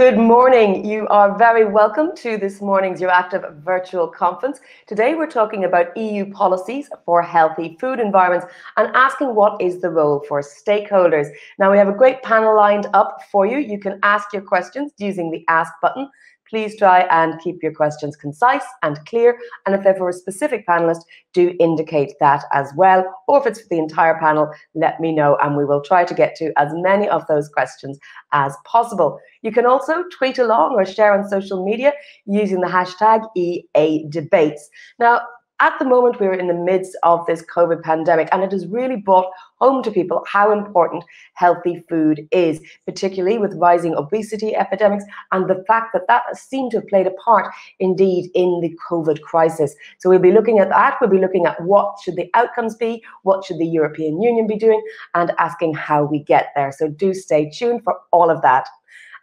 Good morning. You are very welcome to this morning's EURACTIV virtual conference. Today we're talking about EU policies for healthy food environments and asking what is the role for stakeholders. Now we have a great panel lined up for you. You can ask your questions using the Ask button. Please try and keep your questions concise and clear. And if they're for a specific panelist, do indicate that as well. Or if it's for the entire panel, let me know and we will try to get to as many of those questions as possible. You can also tweet along or share on social media using the hashtag EADebates. Now, at the moment, we're in the midst of this COVID pandemic, and it has really brought home to people how important healthy food is, particularly with rising obesity epidemics and the fact that that seemed to have played a part, indeed, in the COVID crisis. So we'll be looking at that. We'll be looking at what should the outcomes be, what should the European Union be doing, and asking how we get there. So do stay tuned for all of that.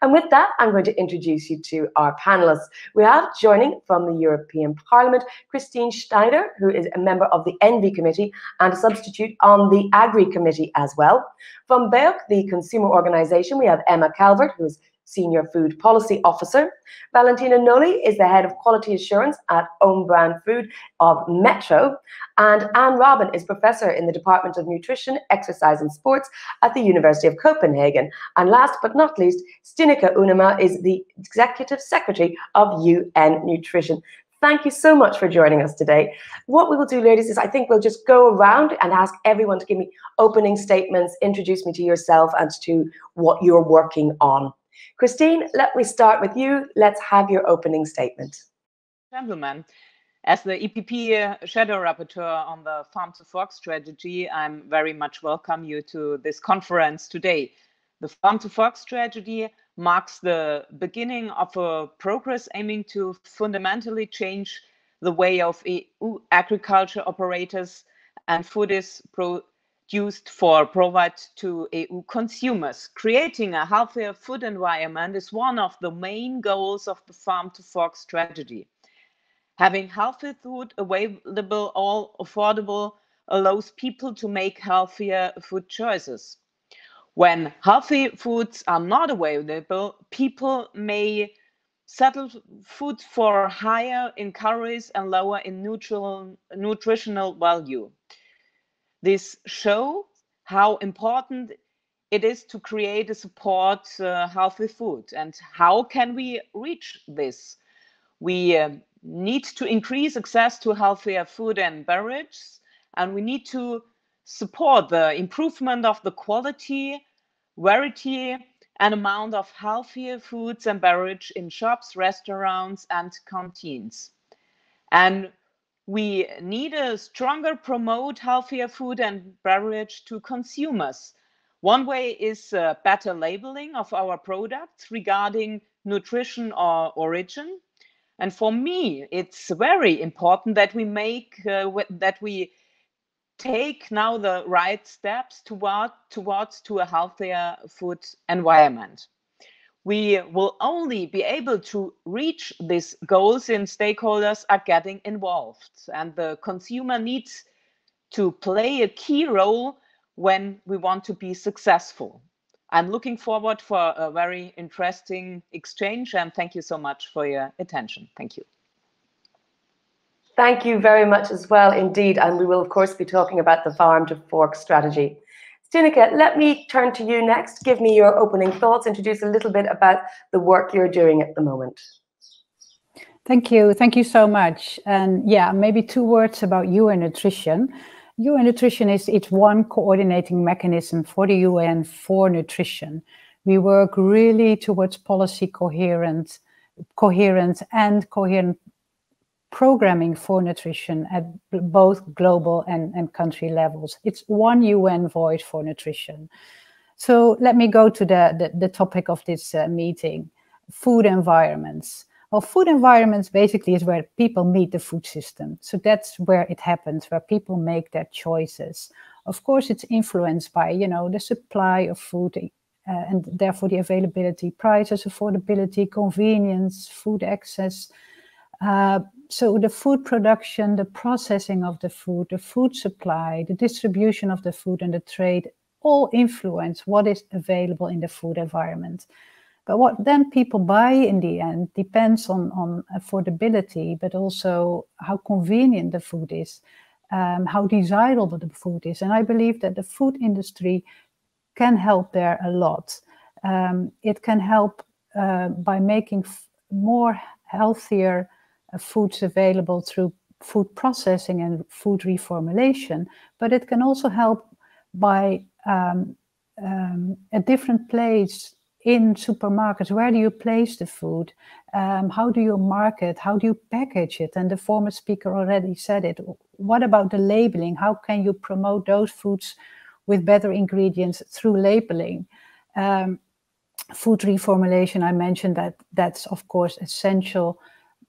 And with that, I'm going to introduce you to our panellists. We have joining from the European Parliament, Christine Schneider, who is a member of the ENVI Committee and a substitute on the Agri Committee as well. From BEUC, the consumer organisation, we have Emma Calvert, who is Senior Food Policy Officer. Valentina Nolli is the Head of Quality Assurance at Own Brand Food of Metro. And Anne Robin is Professor in the Department of Nutrition, Exercise and Sports at the University of Copenhagen. And last but not least, Stineke Unema is the Executive Secretary of UN Nutrition. Thank you so much for joining us today. What we will do, ladies, is I think we'll just go around and ask everyone to give me opening statements, introduce me to yourself and to what you're working on. Christine, let me start with you. Let's have your opening statement. Gentlemen, as the EPP Shadow Rapporteur on the Farm to Fork Strategy, I'm very much welcome you to this conference today. The Farm to Fork Strategy marks the beginning of a progress aiming to fundamentally change the way of EU agriculture operators and food is produced for provide to EU consumers. Creating a healthier food environment is one of the main goals of the Farm to Fork strategy. Having healthy food available all affordable allows people to make healthier food choices. When healthy foods are not available, people may settle food for higher in calories and lower in nutritional value. This shows how important it is to create and support healthy food. And how can we reach this? We need to increase access to healthier food and beverages, and we need to support the improvement of the quality, variety, and amount of healthier foods and beverages in shops, restaurants, and canteens. And we need a stronger promote healthier food and beverage to consumers. One way is better labeling of our products regarding nutrition or origin. And for me, it's very important that we take now the right steps towards a healthier food environment. We will only be able to reach these goals if stakeholders are getting involved, and the consumer needs to play a key role when we want to be successful. I'm looking forward for a very interesting exchange, and thank you so much for your attention. Thank you. Thank you very much as well indeed, and we will of course be talking about the Farm to Fork strategy. Stineke, let me turn to you next. Give me your opening thoughts, introduce a little bit about the work you're doing at the moment. Thank you. Thank you so much. And yeah, maybe two words about UN Nutrition. UN Nutrition is one coordinating mechanism for the UN for nutrition. We work really towards policy coherent programming for nutrition at both global and country levels. It's one UN voice for nutrition. So let me go to the topic of this meeting, food environments. Well, food environments basically is where people meet the food system. So that's where it happens, where people make their choices. Of course, it's influenced by, you know, the supply of food, and therefore the availability, prices, affordability, convenience, food access. So the food production, the processing of the food supply, the distribution of the food and the trade all influence what is available in the food environment. But what then people buy in the end depends on affordability, but also how convenient the food is, how desirable the food is. And I believe that the food industry can help there a lot. It can help by making more healthier foods available through food processing and food reformulation, but it can also help by a different place in supermarkets. Where do you place the food? How do you market? How do you package it? And the former speaker already said it. What about the labeling? How can you promote those foods with better ingredients through labeling? Food reformulation, I mentioned that that's of course essential.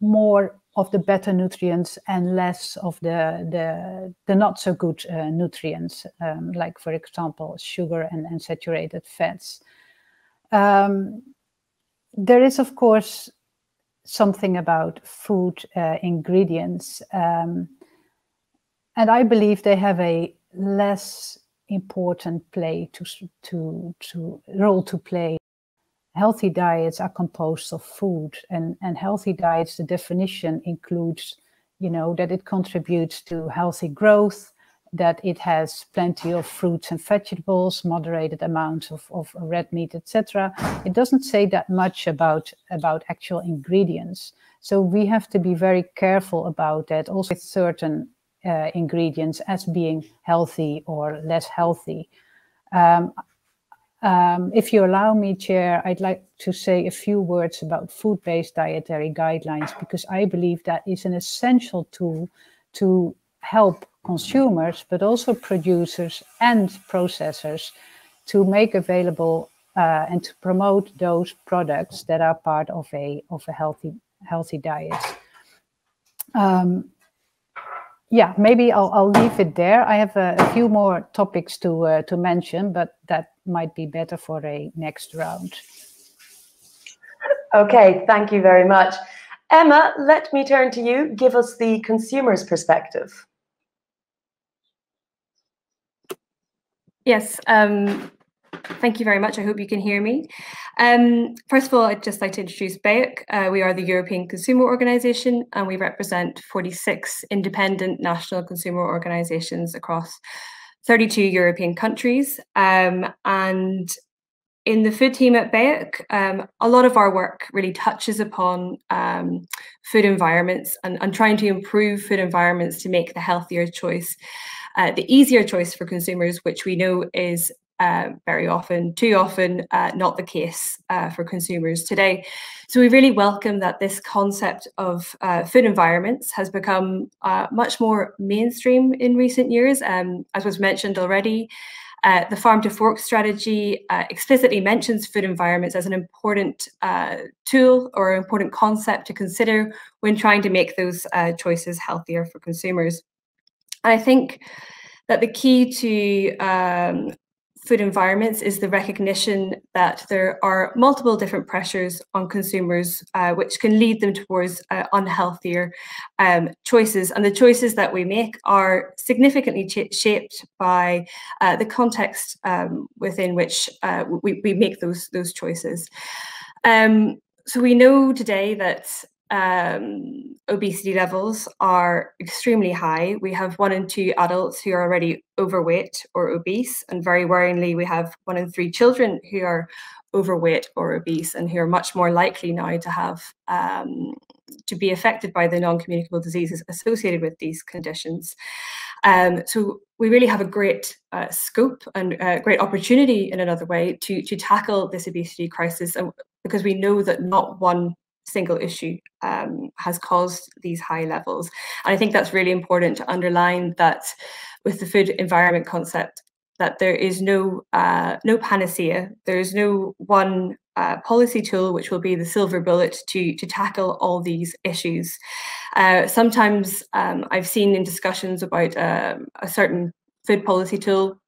More of the better nutrients and less of the not so good nutrients, like for example sugar and saturated fats. There is of course something about food ingredients, and I believe they have a less important role to play. Healthy diets are composed of food, and healthy diets, the definition includes, you know, that it contributes to healthy growth, that it has plenty of fruits and vegetables, moderated amounts of red meat, etc. It doesn't say that much about actual ingredients. So we have to be very careful about that, also with certain ingredients as being healthy or less healthy. If you allow me, Chair, I'd like to say a few words about food-based dietary guidelines, because I believe that is an essential tool to help consumers, but also producers and processors, to make available and to promote those products that are part of a healthy diet. Yeah, maybe I'll leave it there. I have a few more topics to mention, but that might be better for a next round. Okay, thank you very much. Emma, let me turn to you. Give us the consumer's perspective. Yes, thank you very much. I hope you can hear me. First of all, I'd just like to introduce BEUC. We are the European Consumer Organisation, and we represent 46 independent national consumer organisations across 32 European countries, and in the food team at BEUC, a lot of our work really touches upon food environments and trying to improve food environments to make the healthier choice, the easier choice for consumers, which we know is very often, too often, not the case for consumers today. So we really welcome that this concept of food environments has become much more mainstream in recent years. As was mentioned already, the Farm to Fork Strategy explicitly mentions food environments as an important tool or important concept to consider when trying to make those choices healthier for consumers. And I think that the key to food environments is the recognition that there are multiple different pressures on consumers, which can lead them towards unhealthier choices. And the choices that we make are significantly shaped by the context within which we make those choices. So we know today that obesity levels are extremely high. We have 1 in 2 adults who are already overweight or obese, and very worryingly, we have 1 in 3 children who are overweight or obese and who are much more likely now to have to be affected by the non-communicable diseases associated with these conditions. So we really have a great scope and a great opportunity, in another way, to tackle this obesity crisis, and because we know that not one single issue has caused these high levels. And I think that's really important to underline that with the food environment concept, that there is no panacea. There is no one policy tool which will be the silver bullet to tackle all these issues. Sometimes I've seen in discussions about a certain food policy tool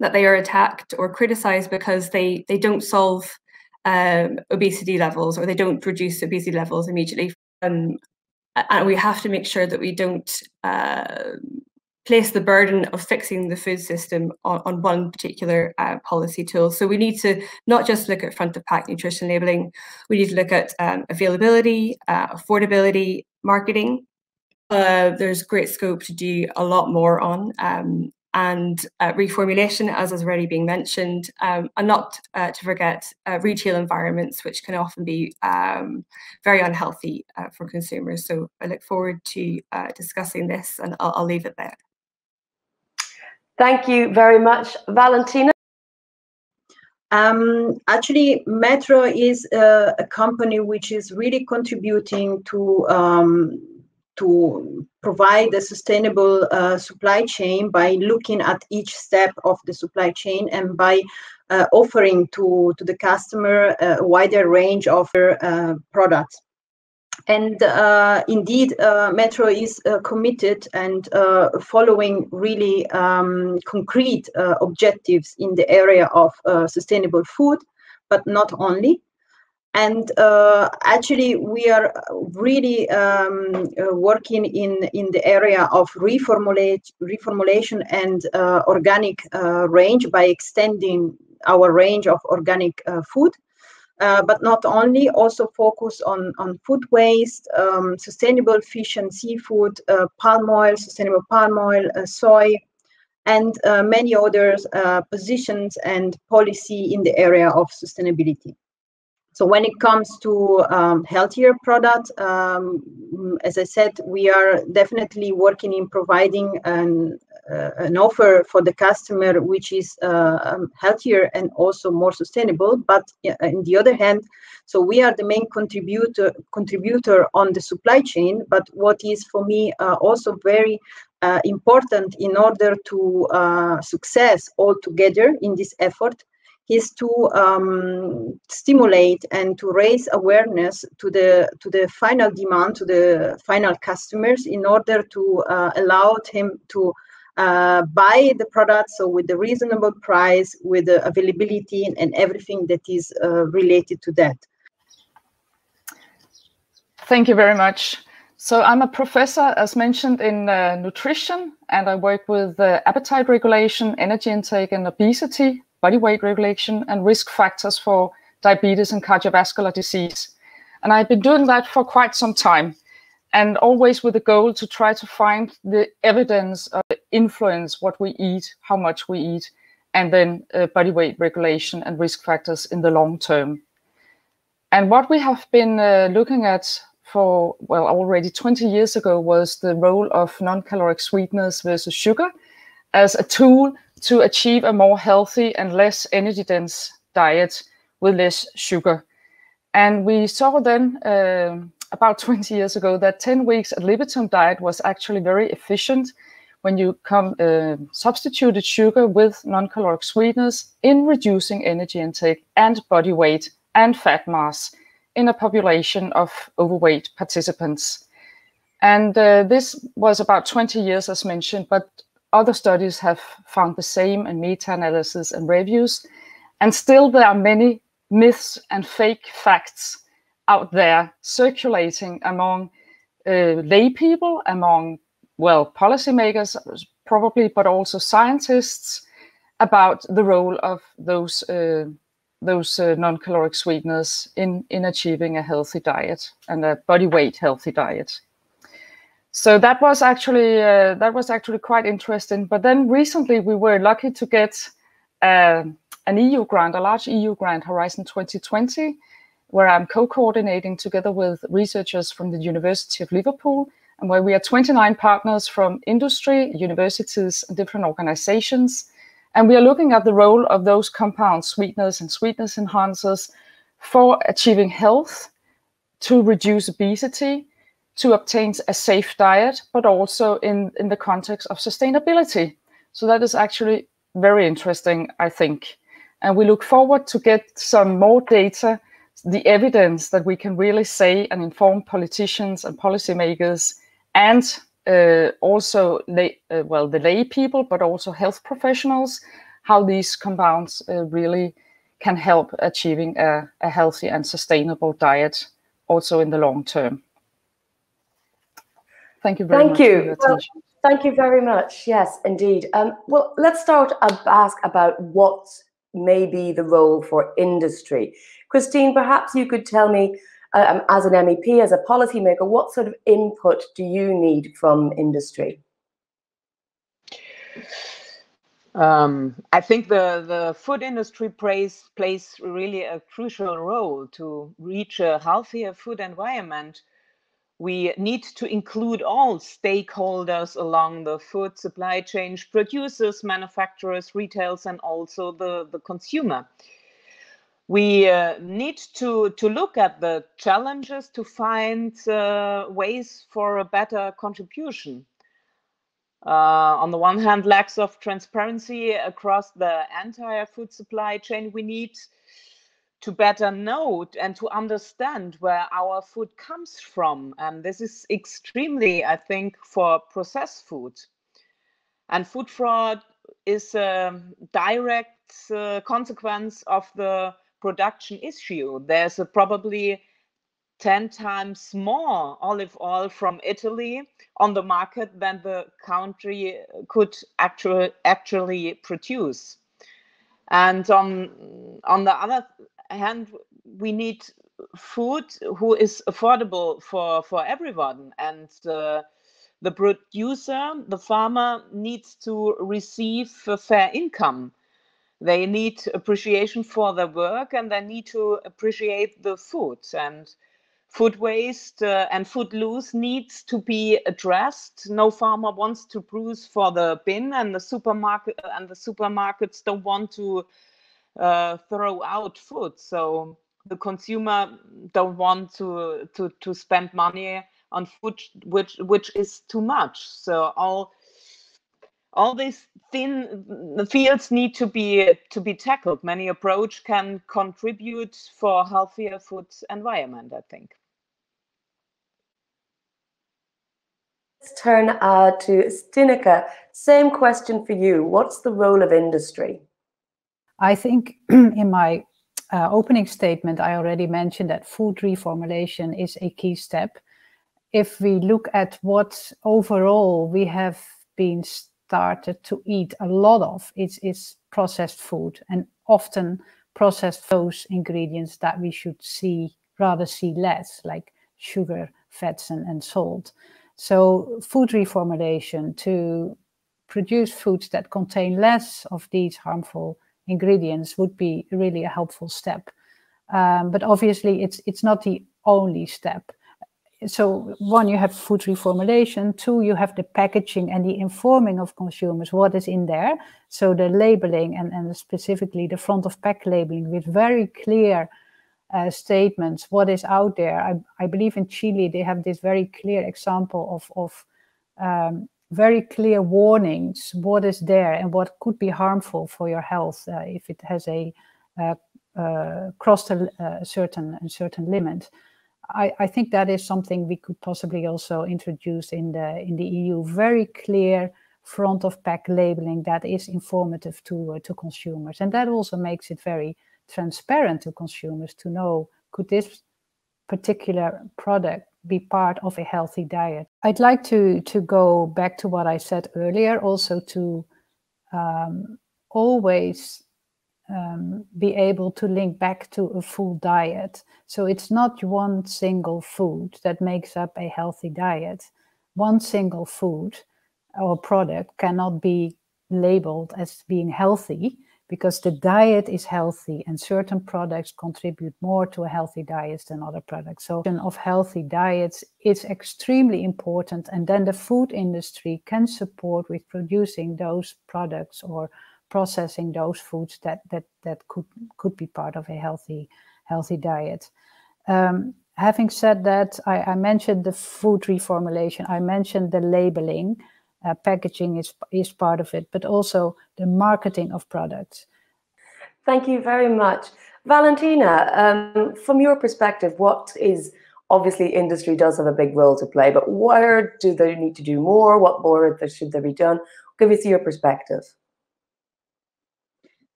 that they are attacked or criticised because they don't solve obesity levels, or they don't reduce obesity levels immediately, and we have to make sure that we don't place the burden of fixing the food system on one particular policy tool. So we need to not just look at front-of-pack nutrition labelling, we need to look at availability, affordability, marketing. There's great scope to do a lot more on, and reformulation, as is already being mentioned, and not to forget retail environments, which can often be very unhealthy for consumers. So I look forward to discussing this, and I'll leave it there. Thank you very much, Valentina. Actually, Metro is a company which is really contributing to provide a sustainable supply chain by looking at each step of the supply chain and by offering to the customer a wider range of products. And indeed, Metro is committed and following really concrete objectives in the area of sustainable food, but not only. And actually, we are really working in the area of reformulation and organic range by extending our range of organic food, but not only, also focus on food waste, sustainable fish and seafood, palm oil, sustainable palm oil, soy, and many other positions and policy in the area of sustainability. So when it comes to healthier products, as I said, we are definitely working in providing an offer for the customer which is healthier and also more sustainable. But on the other hand, so we are the main contributor on the supply chain. But what is for me also very important in order to success all together in this effort is to stimulate and to raise awareness to the final demand, to the final customers, in order to allow him to buy the product, so with the reasonable price, with the availability and everything that is related to that. Thank you very much. So I'm a professor, as mentioned, in nutrition, and I work with appetite regulation, energy intake and obesity, body weight regulation, and risk factors for diabetes and cardiovascular disease. And I've been doing that for quite some time, and always with the goal to try to find the evidence of the influence, what we eat, how much we eat, and then body weight regulation and risk factors in the long term. And what we have been looking at for, well, already 20 years ago was the role of non-caloric sweeteners versus sugar as a tool to achieve a more healthy and less energy-dense diet with less sugar. And we saw then, about 20 years ago, that 10 weeks ad libitum diet was actually very efficient when you substituted sugar with non-caloric sweeteners in reducing energy intake and body weight and fat mass in a population of overweight participants. And this was about 20 years, as mentioned, but other studies have found the same, and meta-analysis and reviews. And still there are many myths and fake facts out there circulating among lay people, among, well, policymakers probably, but also scientists, about the role of those non-caloric sweeteners in achieving a healthy diet and a body weight healthy diet. So that was actually quite interesting. But then recently we were lucky to get an EU grant, a large EU grant, Horizon 2020, where I'm co-coordinating together with researchers from the University of Liverpool, and where we are 29 partners from industry, universities, and different organizations. And we are looking at the role of those compounds, sweeteners and sweetness enhancers, for achieving health, to reduce obesity, to obtain a safe diet, but also in the context of sustainability. So that is actually very interesting, I think. And we look forward to get some more data, the evidence that we can really say and inform politicians and policymakers, and also the lay people, but also health professionals, how these compounds really can help achieving a healthy and sustainable diet also in the long term. Thank you very much for your attention. Thank you very much. Yes, indeed. Well, let's start ask about what may be the role for industry. Christine, perhaps you could tell me, as an MEP, as a policymaker, what sort of input do you need from industry? I think the food industry plays really a crucial role to reach a healthier food environment. We need to include all stakeholders along the food supply chain, producers, manufacturers, retailers, and also the consumer. We need to look at the challenges to find ways for a better contribution. On the one hand, lacks of transparency across the entire food supply chain. We need to better know and to understand where our food comes from. And this is extremely, I think, for processed food. And food fraud is a direct consequence of the production issue. There's probably 10 times more olive oil from Italy on the market than the country could actually produce. And on the other hand, we need food who is affordable for everyone. And the producer, the farmer, needs to receive a fair income. They need appreciation for their work, and they need to appreciate the food. And food waste and food loss needs to be addressed. No farmer wants to produce for the bin, and the supermarkets don't want to throw out food. So the consumer don't want to spend money on food which is too much. So all these thin fields need to be tackled. Many approaches can contribute for a healthier food environment, I think. Let's turn to Stineke. Same question for you. What's the role of industry? I think in my opening statement, I already mentioned that food reformulation is a key step. If we look at what overall we have been started to eat a lot of, it's processed food, and often processed those ingredients that we should rather see less, like sugar, fats, and salt. So food reformulation to produce foods that contain less of these harmful ingredients would be really a helpful step. But obviously it's not the only step. So one, you have food reformulation. Two, you have the packaging and the informing of consumers what is in there. So the labeling and specifically the front of pack labeling with very clear statements, what is out there. I believe in Chile they have this very clear example of very clear warnings, what is there and what could be harmful for your health if it has crossed a certain limit. I think that is something we could possibly also introduce in the EU. Very clear front of pack labeling that is informative to consumers, and that also makes it very transparent to consumers to know, could this particular product be part of a healthy diet? I'd like to go back to what I said earlier, also to always be able to link back to a full diet. So it's not one single food that makes up a healthy diet. One single food or product cannot be labeled as being healthy, because the diet is healthy and certain products contribute more to a healthy diet than other products. So of healthy diets is extremely important, and then the food industry can support with producing those products or processing those foods that could be part of a healthy diet. Having said that, I mentioned the food reformulation. I mentioned the labeling. Packaging is part of it, but also the marketing of products. Thank you very much. Valentina, from your perspective, obviously industry does have a big role to play, but where do they need to do more? What more should there be done? Give us your perspective.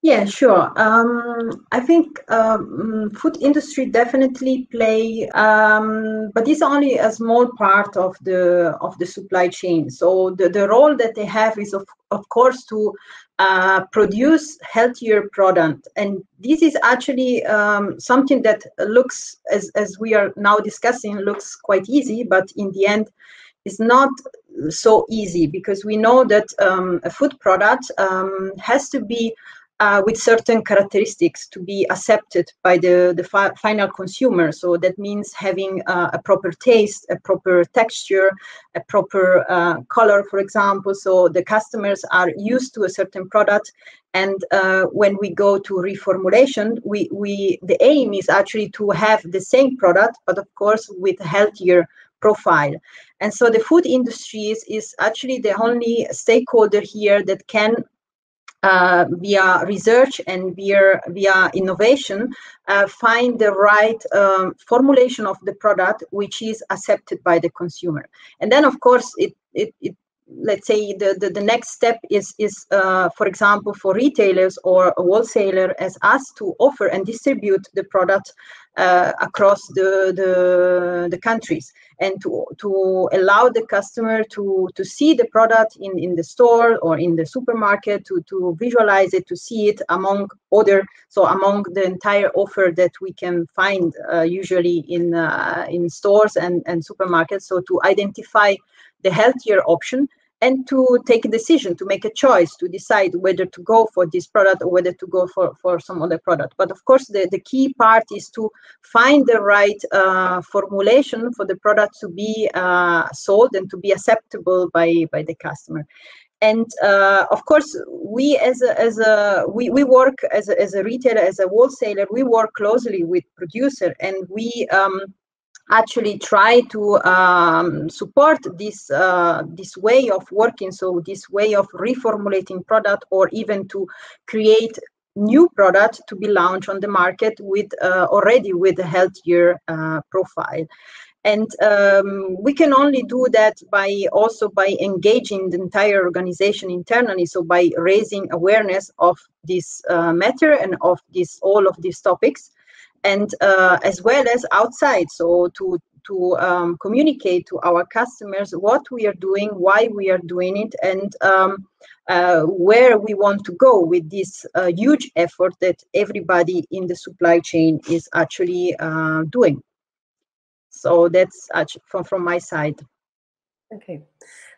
Yeah, sure. I think food industry definitely play, but it's only a small part of the supply chain. So the role that they have is of course to produce healthier product, and this is actually something that looks, as we are now discussing, looks quite easy, but in the end, it's not so easy, because we know that a food product has to be with certain characteristics to be accepted by the final consumer. So that means having a proper taste, a proper texture, a proper color, for example. So the customers are used to a certain product, and when we go to reformulation, the aim is actually to have the same product, but of course with healthier profile. And so the food industry is actually the only stakeholder here that can, via research and via innovation, find the right formulation of the product which is accepted by the consumer. And then, of course, it let's say the next step is for example, for retailers or a wholesaler as us to offer and distribute the product across the countries, and to allow the customer to see the product in the store or in the supermarket, to visualize it, to see it among the entire offer that we can find usually in stores and supermarkets. So to identify the healthier option and to take a decision, to make a choice, to decide whether to go for this product or whether to go for some other product. But of course, the key part is to find the right formulation for the product to be sold and to be acceptable by the customer. And of course, we we work as a retailer, as a wholesaler, we work closely with producer, and we actually try to support this way of working, so this way of reformulating product, or even to create new product to be launched on the market with already with a healthier profile. And we can only do that by engaging the entire organization internally, so by raising awareness of this matter and of all of these topics, and as well as outside, so to communicate to our customers what we are doing, why we are doing it, and where we want to go with this huge effort that everybody in the supply chain is actually doing. So that's actually from my side. Okay,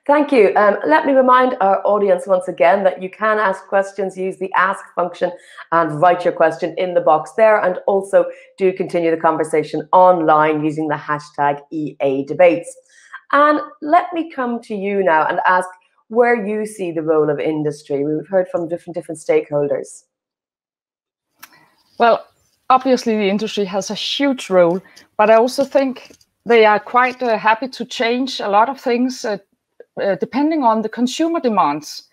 thank you. Let me remind our audience once again that you can ask questions, use the ask function and write your question in the box there, and also do continue the conversation online using the hashtag EADebates. And let me come to you now and ask where you see the role of industry. We've heard from different stakeholders. Well, obviously the industry has a huge role, but I also think they are quite happy to change a lot of things depending on the consumer demands.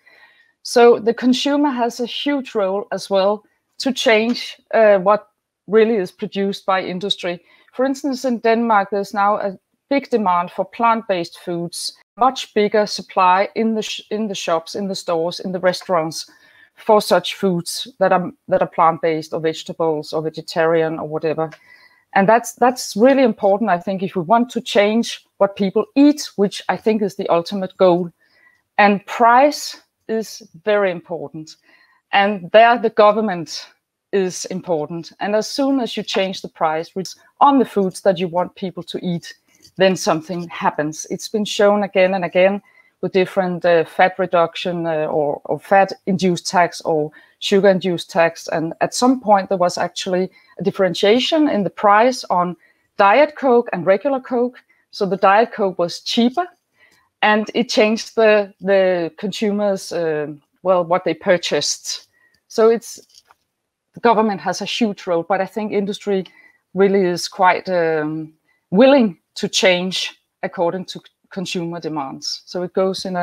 So the consumer has a huge role as well to change what really is produced by industry. For instance, in Denmark, there's now a big demand for plant-based foods, much bigger supply in the shops, in the stores, in the restaurants for such foods that are plant-based or vegetables or vegetarian or whatever. And that's really important, I think, if we want to change what people eat, which I think is the ultimate goal. And price is very important. And there the government is important. And as soon as you change the price on the foods that you want people to eat, then something happens. It's been shown again and again with different fat reduction or fat-induced tax or sugar-induced tax. And at some point, there was actually a differentiation in the price on Diet Coke and regular Coke. So the Diet Coke was cheaper, and it changed the consumers, what they purchased. So the government has a huge role, but I think industry really is quite willing to change according to consumer demands. So it goes in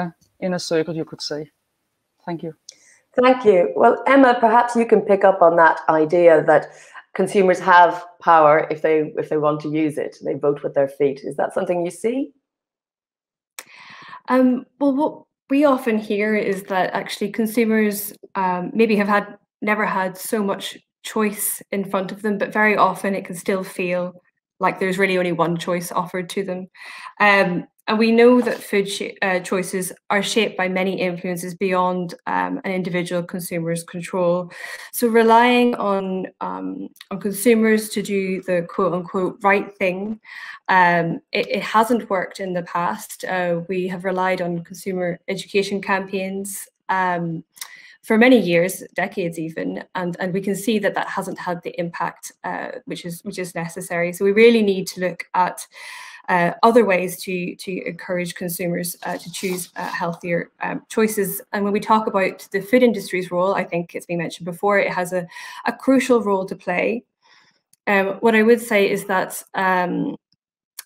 a circle, you could say. Thank you. Thank you. Well, Emma, perhaps you can pick up on that idea that consumers have power if they want to use it. They vote with their feet. Is that something you see? Well, what we often hear is that actually consumers maybe have had never had so much choice in front of them, but very often it can still feel like there's really only one choice offered to them. And we know that food choices are shaped by many influences beyond an individual consumer's control. So relying on consumers to do the quote unquote right thing, it hasn't worked in the past. We have relied on consumer education campaigns for many years, decades even, and we can see that that hasn't had the impact which is necessary. So we really need to look at other ways to encourage consumers to choose healthier choices. And when we talk about the food industry's role, I think it's been mentioned before, it has a crucial role to play. What I would say is that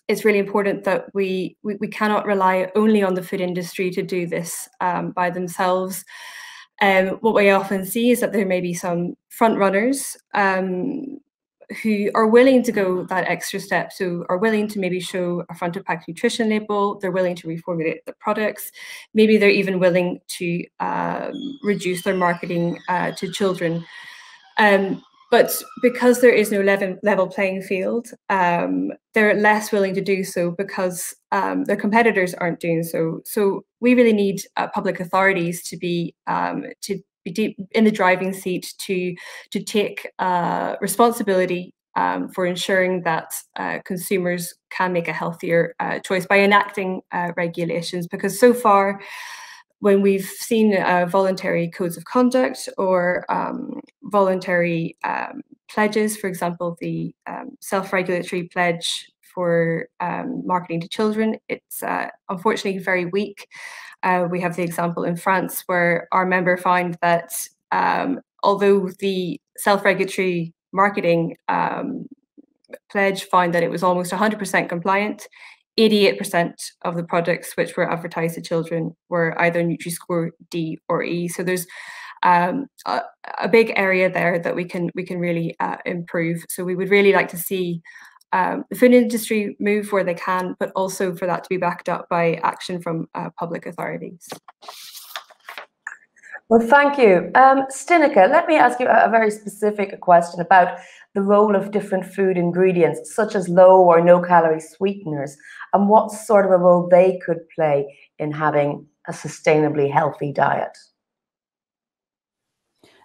it's really important that we cannot rely only on the food industry to do this by themselves. What we often see is that there may be some front runners who are willing to go that extra step, so are willing to maybe show a front-of-pack nutrition label, they're willing to reformulate the products, maybe they're even willing to reduce their marketing to children. But because there is no level playing field, they're less willing to do so because their competitors aren't doing so. So we really need public authorities to be deep in the driving seat to take responsibility for ensuring that consumers can make a healthier choice by enacting regulations. Because so far, when we've seen voluntary codes of conduct or voluntary pledges, for example, the self-regulatory pledge for marketing to children, it's unfortunately very weak. We have the example in France where our member found that although the self-regulatory marketing pledge found that it was almost 100% compliant, 88% of the products which were advertised to children were either Nutri-Score D or E. So there's a big area there that we can really improve. So we would really like to see the food industry move where they can, but also for that to be backed up by action from public authorities. Well, thank you. Stineke, let me ask you a very specific question about the role of different food ingredients, such as low or no-calorie sweeteners, and what sort of a role they could play in having a sustainably healthy diet.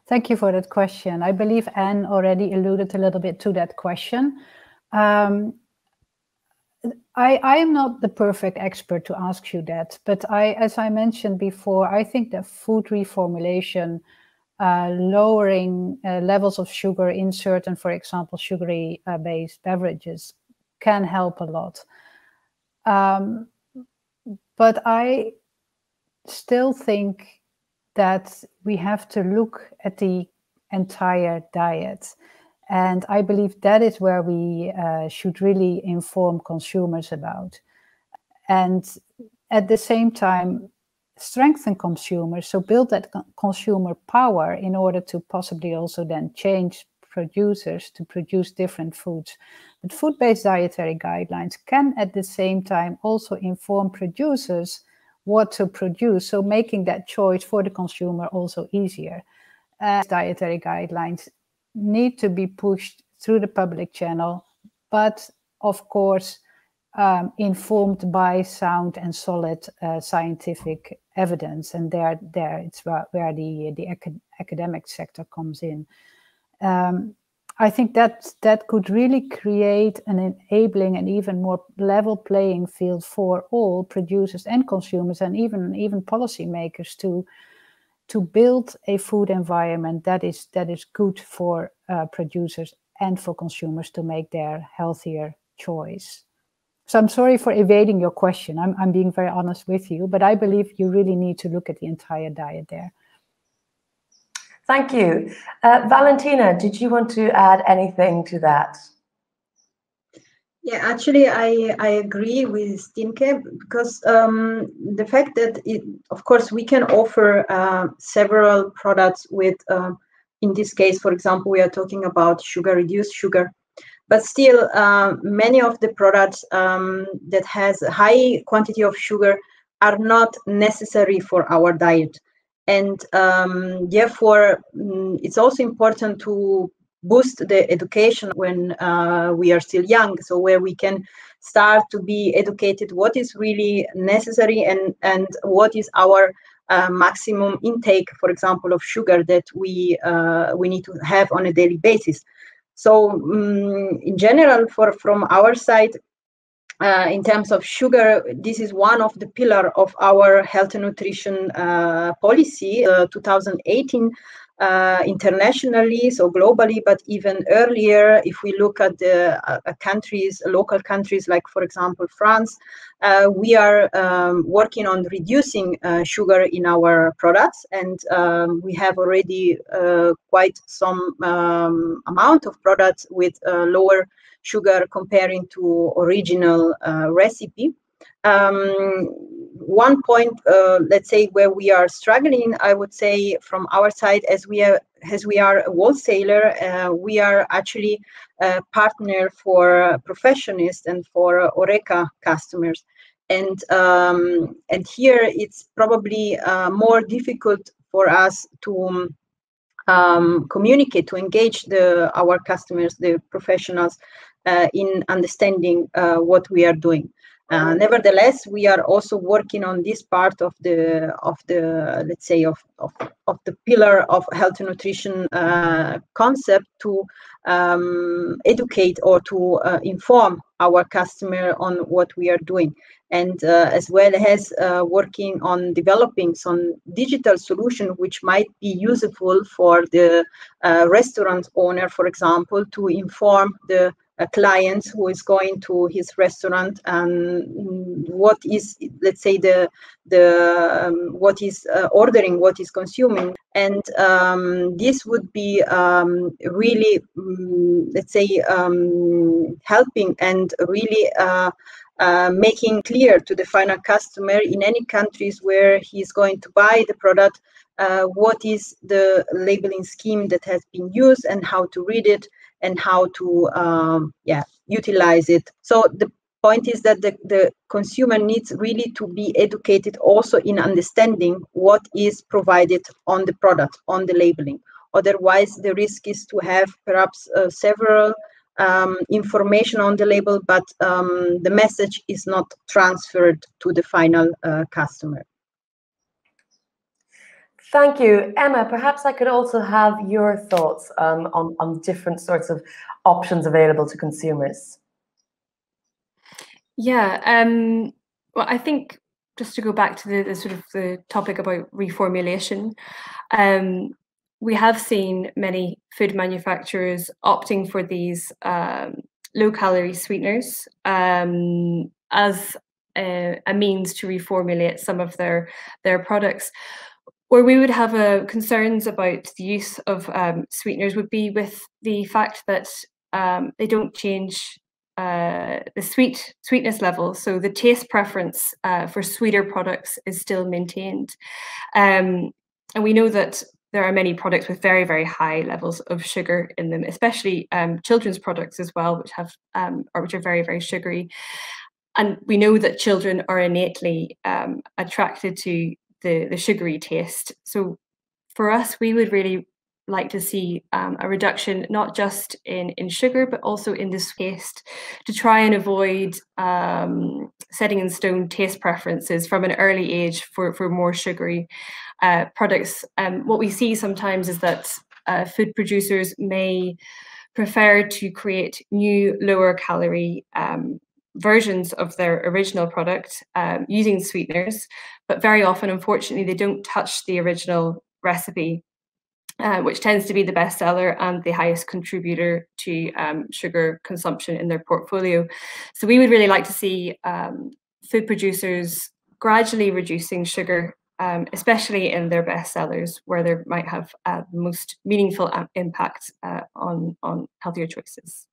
Thank you for that question. I believe Anne already alluded a little bit to that question. I am not the perfect expert to ask you that, but as I mentioned before, I think that food reformulation, lowering levels of sugar in certain, for example, sugary-based beverages can help a lot. But I still think that we have to look at the entire diet. And I believe that is where we should really inform consumers about. And at the same time, strengthen consumers. So build that consumer power in order to possibly also then change producers to produce different foods. But food-based dietary guidelines can at the same time also inform producers what to produce. So making that choice for the consumer also easier. Dietary guidelines need to be pushed through the public channel, but of course informed by sound and solid scientific evidence, and there it's where the academic sector comes in. I think that could really create an enabling and even more level playing field for all producers and consumers, and even policymakers to build a food environment that is good for producers and for consumers to make their healthier choice. So I'm sorry for evading your question. I'm being very honest with you, but I believe you really need to look at the entire diet there. Thank you. Valentina, did you want to add anything to that? Yeah, actually, I agree with Stineke, because the fact that, of course, we can offer several products with, in this case, for example, we are talking about sugar, reduced sugar, but still many of the products that has a high quantity of sugar are not necessary for our diet. And therefore, it's also important to boost the education when we are still young, so where we can start to be educated what is really necessary and what is our maximum intake, for example, of sugar that we need to have on a daily basis. So in general, from our side, in terms of sugar, this is one of the pillars of our health and nutrition policy, 2018 internationally, so globally, but even earlier, if we look at the local countries like, for example, France, we are working on reducing sugar in our products, and we have already quite some amount of products with lower sugar comparing to original recipe. One point, let's say, where we are struggling, I would say, from our side, as we are a wholesaler, we are actually a partner for professionists and for Horeca customers, and here it's probably more difficult for us to communicate, to engage our customers, the professionals, in understanding what we are doing. Nevertheless, we are also working on this part of the let's say of the pillar of health and nutrition concept to educate or to inform our customer on what we are doing, and as well as working on developing some digital solution which might be useful for the restaurant owner, for example, to inform the clients who is going to his restaurant and what is, let's say, what is ordering, what is consuming, and this would be really, let's say, helping and really making clear to the final customer in any countries where he's going to buy the product what is the labeling scheme that has been used and how to read it and how to utilize it. So the point is that the consumer needs really to be educated also in understanding what is provided on the product, on the labeling. Otherwise, the risk is to have perhaps several information on the label, but the message is not transferred to the final customer. Thank you, Emma. Perhaps I could also have your thoughts on different sorts of options available to consumers. Yeah, well, I think just to go back to the sort of the topic about reformulation, we have seen many food manufacturers opting for these low-calorie sweeteners as a means to reformulate some of their products. Where we would have concerns about the use of sweeteners would be with the fact that they don't change the sweetness level, so the taste preference for sweeter products is still maintained. And we know that there are many products with very, very high levels of sugar in them, especially children's products as well, which have which are very, very sugary. And we know that children are innately attracted to the sugary taste. So for us, we would really like to see a reduction not just in sugar but also in this taste, to try and avoid setting in stone taste preferences from an early age for more sugary products. What we see sometimes is that food producers may prefer to create new lower calorie versions of their original product using sweeteners, but very often, unfortunately, they don't touch the original recipe, which tends to be the best seller and the highest contributor to sugar consumption in their portfolio. So we would really like to see food producers gradually reducing sugar, especially in their best sellers, where they might have the most meaningful impact on healthier choices.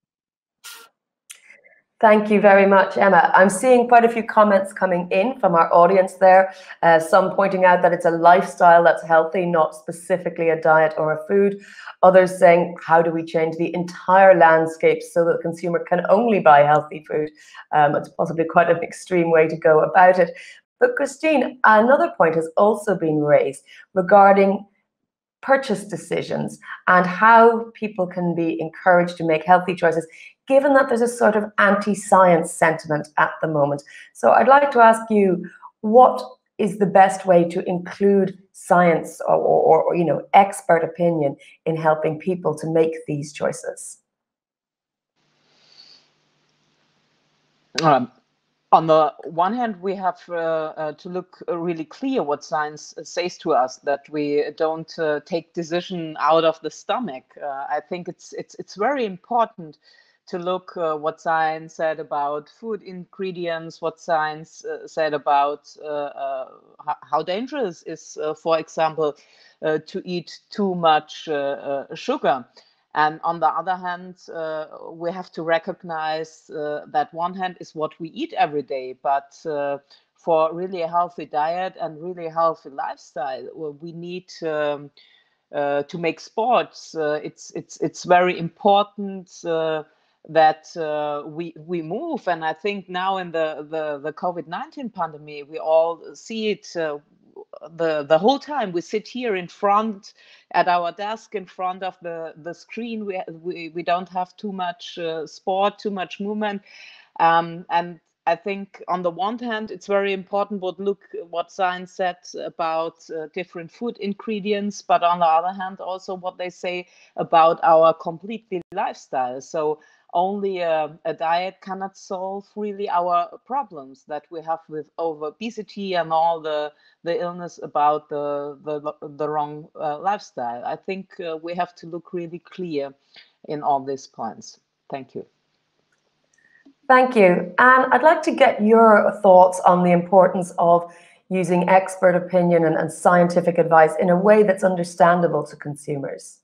Thank you very much, Emma. I'm seeing quite a few comments coming in from our audience there, some pointing out that it's a lifestyle that's healthy, not specifically a diet or a food. Others saying, how do we change the entire landscape so that the consumer can only buy healthy food? It's possibly quite an extreme way to go about it. But Christine, another point has also been raised regarding purchase decisions and how people can be encouraged to make healthy choices, given that there's a sort of anti-science sentiment at the moment. So I'd like to ask you, what is the best way to include science or you know, expert opinion in helping people to make these choices? On the one hand, we have to look really clear what science says to us, that we don't take decision out of the stomach. I think it's very important to look what science said about food ingredients, what science said about how dangerous is, for example, to eat too much sugar. And on the other hand, we have to recognize that one hand is what we eat every day, but for really a healthy diet and really healthy lifestyle, well, we need to make sports. It's very important that we move. And I think now in the COVID-19 pandemic, we all see it. The whole time we sit here in front at our desk, in front of the screen, we don't have too much sport, too much movement. And I think on the one hand, it's very important what science said about different food ingredients, but on the other hand, also what they say about our completely lifestyle. So only a diet cannot solve really our problems that we have with obesity and all the illness about the wrong lifestyle. I think we have to look really clear in all these points. Thank you. Thank you. Anne, I'd like to get your thoughts on the importance of using expert opinion and scientific advice in a way that's understandable to consumers.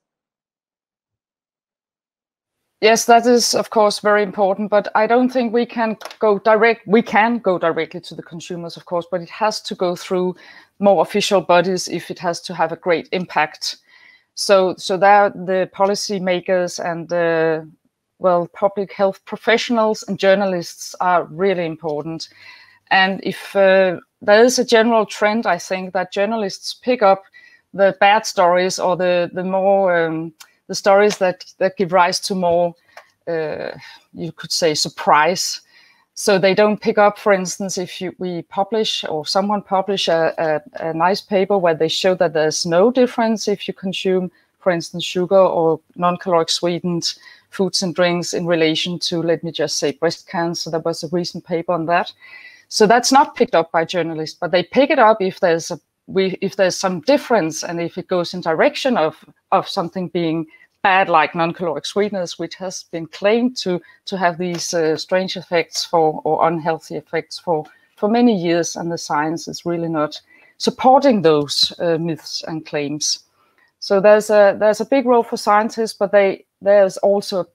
Yes, that is, of course, very important, but I don't think we can go direct. We can go directly to the consumers, of course, but it has to go through more official bodies if it has to have a great impact. So there, the policymakers and the, well, public health professionals and journalists are really important. And if there is a general trend, I think, that journalists pick up the bad stories or the more... the stories that give rise to more, you could say, surprise. So they don't pick up, for instance, if we publish or someone publish a nice paper where they show that there's no difference if you consume, for instance, sugar or non-caloric sweetened foods and drinks in relation to, let me just say, breast cancer. There was a recent paper on that. So that's not picked up by journalists, but they pick it up if there's if there's some difference and if it goes in direction of something being bad, like non-caloric sweeteners, which has been claimed to have these strange effects or unhealthy effects for many years, and the science is really not supporting those myths and claims. So there's a big role for scientists, but there's also a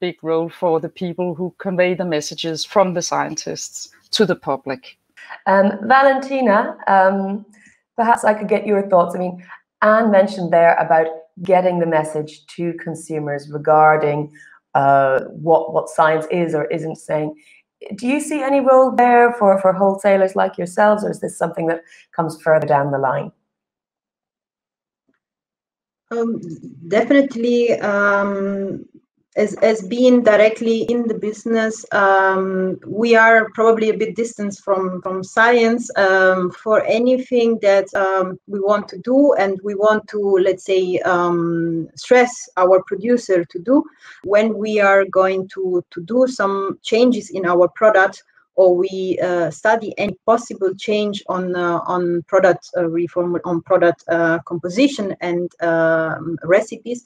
big role for the people who convey the messages from the scientists to the public. Valentina. Perhaps I could get your thoughts. I mean, Anne mentioned there about getting the message to consumers regarding what science is or isn't saying. Do you see any role there for wholesalers like yourselves, or is this something that comes further down the line? Definitely, as being directly in the business, we are probably a bit distant from science for anything that we want to do and we want to, let's say, stress our producer to do when we are going to do some changes in our product, or we study any possible change on product reform, on product composition and recipes.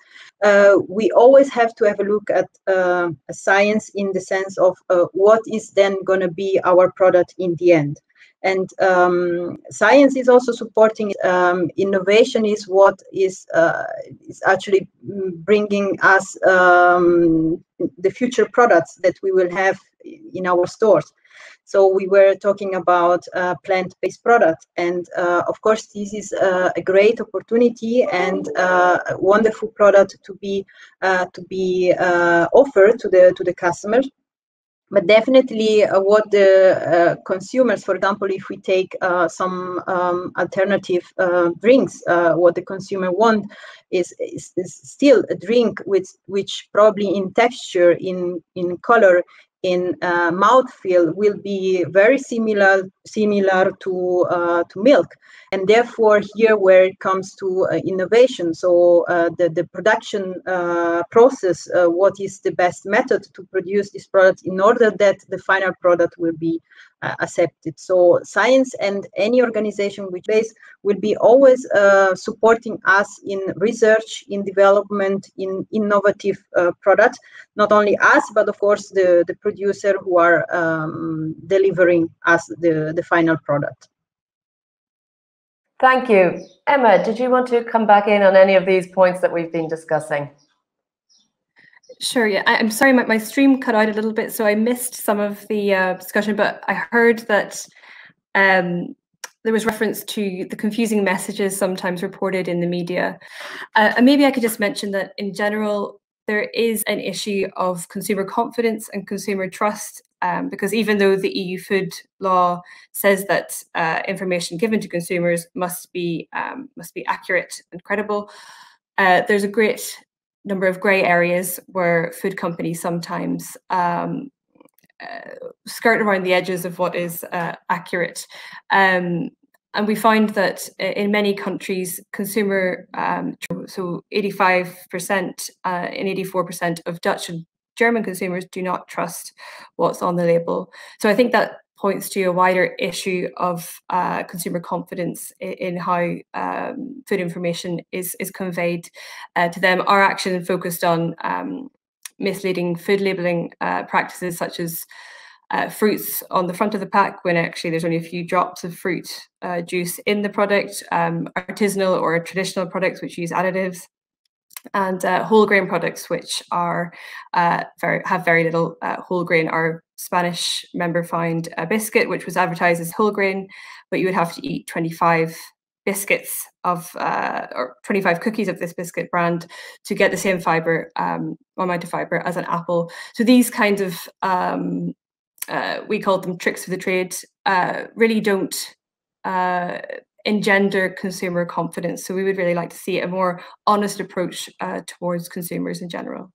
We always have to have a look at science in the sense of what is then going to be our product in the end. And science is also supporting innovation. Is what is actually bringing us the future products that we will have in our stores. So we were talking about plant-based products, and of course this is a great opportunity and a wonderful product to be offered to the customers. But definitely what the consumers, for example, if we take some alternative drinks, what the consumer want is still a drink which probably in texture, in color, in mouthfeel will be very similar to milk. And therefore here where it comes to innovation, so the production process, what is the best method to produce this product in order that the final product will be accepted. So science and any organization which base will be always supporting us in research, in development, in innovative products, not only us, but of course the producer who are delivering us the final product. Thank you. Emma, did you want to come back in on any of these points that we've been discussing? Sure, yeah. I'm sorry, my stream cut out a little bit, so I missed some of the discussion, but I heard that there was reference to the confusing messages sometimes reported in the media. And maybe I could just mention that in general, there is an issue of consumer confidence and consumer trust, because even though the EU food law says that information given to consumers must be accurate and credible, there's a great number of grey areas where food companies sometimes skirt around the edges of what is accurate. And we find that in many countries, consumer, so 85% and 84% of Dutch and German consumers do not trust what's on the label. So I think that points to a wider issue of consumer confidence in how food information is conveyed to them. Our action focused on misleading food labelling practices, such as fruits on the front of the pack when actually there's only a few drops of fruit juice in the product, artisanal or traditional products which use additives, and whole grain products which are have very little whole grain. Our Spanish member found a biscuit which was advertised as whole grain, but you would have to eat 25 biscuits of or 25 cookies of this biscuit brand to get the same fiber amount of fiber as an apple. So these kinds of we called them tricks of the trade really don't engender consumer confidence. So we would really like to see a more honest approach towards consumers in general.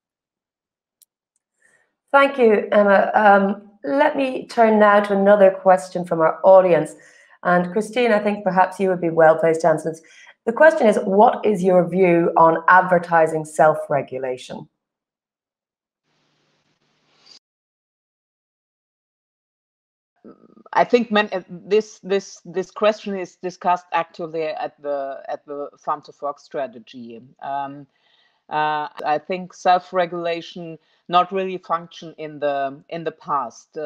Thank you, Emma. Let me turn now to another question from our audience. And Christine, I think perhaps you would be well placed to answer this. The question is, what is your view on advertising self-regulation? I think this question is discussed actually at the Farm to Fork strategy. I think self-regulation not really function in the past.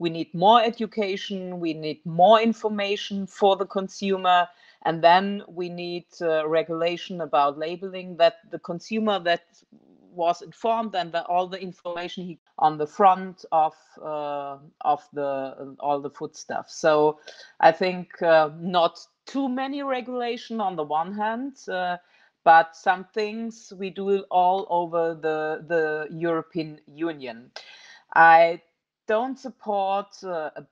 We need more education. We need more information for the consumer, and then we need regulation about labeling that the consumer that was informed and that all the information he on the front of all the foodstuff. So I think not too many regulation on the one hand, but some things we do all over the European Union. I don't support